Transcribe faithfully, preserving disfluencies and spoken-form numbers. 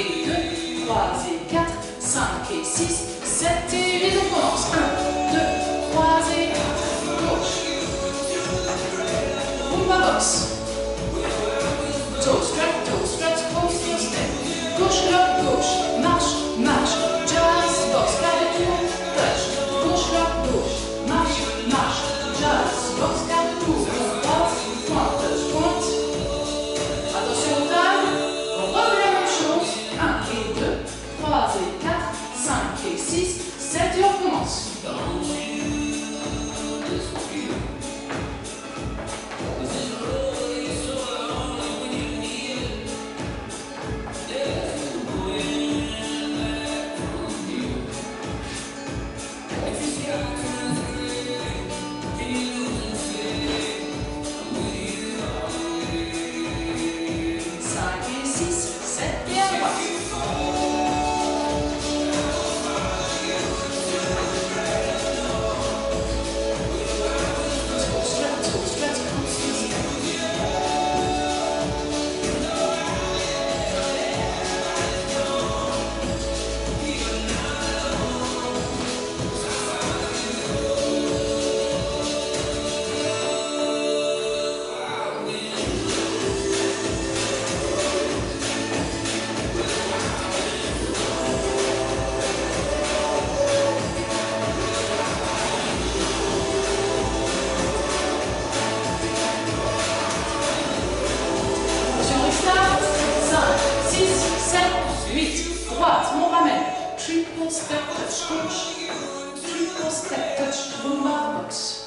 et deux, trois et quatre, cinq et six, sept et huit, on commence. un, deux, trois et quatre, gauche. Oumba box. Toe stretch, toe stretch, pose your step. Gauche, lock, gauche, marche, marche, just box, pas de tour, touch. Gauche, lock, gauche, marche, marche, just box, pas de tour, on passe, point, touch, point. Attention au table, on refait la même chose. un et deux, trois et quatre, cinq et six, sept et on commence. Triple step touch, touch. Triple step touch, boom, box.